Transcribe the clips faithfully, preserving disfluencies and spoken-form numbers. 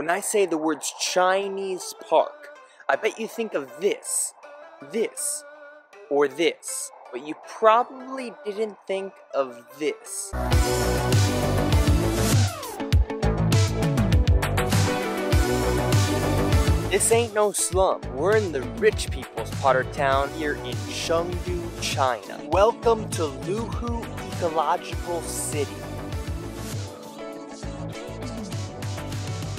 When I say the words Chinese park, I bet you think of this, this, or this, but you probably didn't think of this. This ain't no slum. We're in the rich people's part of town here in Chengdu, China. Welcome to Luhu Ecological City.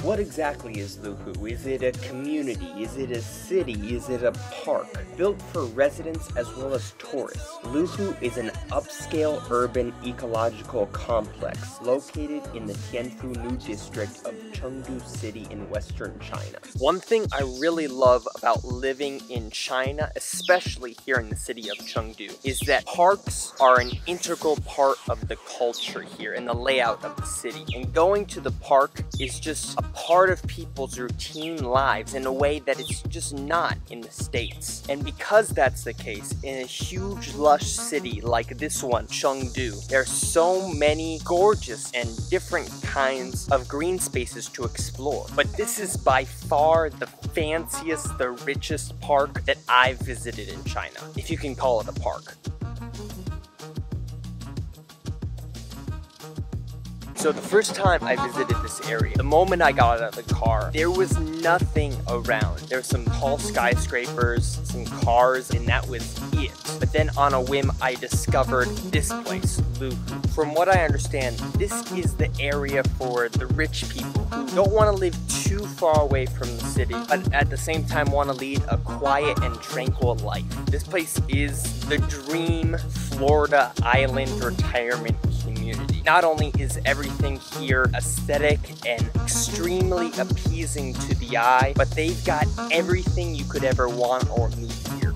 What exactly is Luhu? Is it a community? Is it a city? Is it a park? Built for residents as well as tourists, Luhu is an upscale urban ecological complex located in the Tianfu New District of Chengdu City in western China. One thing I really love about living in China, especially here in the city of Chengdu, is that parks are an integral part of the culture here and the layout of the city. And going to the park is just a part of people's routine lives in a way that it's just not in the States. And because that's the case, in a huge lush city like this one, Chengdu, there are so many gorgeous and different kinds of green spaces to explore. But this is by far the fanciest, the richest park that I've visited in China, if you can call it a park. So the first time I visited this area, the moment I got out of the car, there was nothing around. There were some tall skyscrapers, some cars, and that was it. But then on a whim, I discovered this place, Luhu. From what I understand, this is the area for the rich people who don't want to live too far away from the city, but at the same time want to lead a quiet and tranquil life. This place is the dream Florida island retirement community. Not only is everything here aesthetic and extremely appeasing to the eye, but they've got everything you could ever want or need here.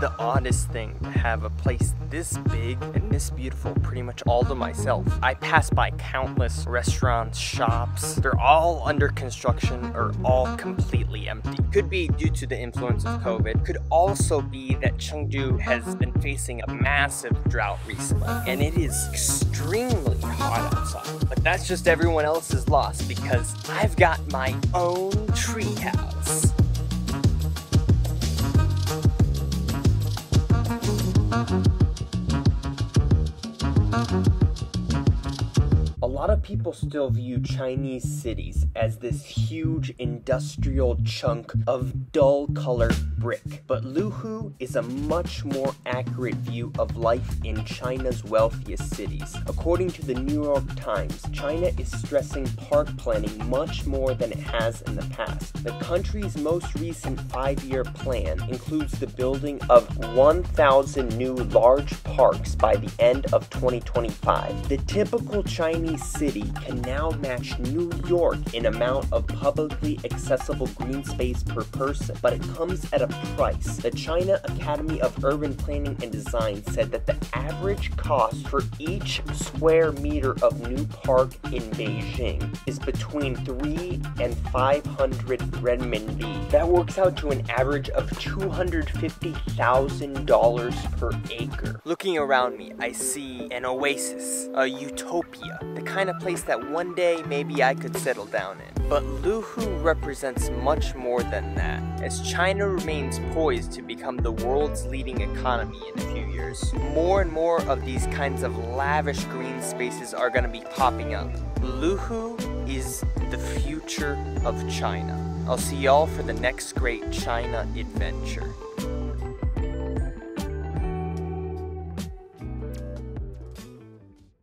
The oddest thing to have a place this big and this beautiful pretty much all to myself. I pass by countless restaurants, shops. They're all under construction or all completely empty. Could be due to the influence of COVID. Could also be that Chengdu has been facing a massive drought recently and it is extremely hot outside. But that's just everyone else's loss because I've got my own treehouse. A lot of people still view Chinese cities as this huge industrial chunk of dull colored brick, but Luhu is a much more accurate view of life in China's wealthiest cities. According to the New York Times, China is stressing park planning much more than it has in the past. The country's most recent five-year plan includes the building of one thousand new large parks by the end of twenty twenty-five. The typical Chinese city can now match New York in amount of publicly accessible green space per person, but it comes at a price. The China Academy of Urban Planning and Design said that the average cost for each square meter of new park in Beijing is between three and five hundred renminbi. That works out to an average of two hundred fifty thousand dollars per acre. Looking around me, I see an oasis, a utopia, the kind of place that one day maybe I could settle down in. But Luhu represents much more than that. As China remains poised to become the world's leading economy in a few years, more and more of these kinds of lavish green spaces are going to be popping up. Luhu is the future of China. I'll see y'all for the next great China adventure.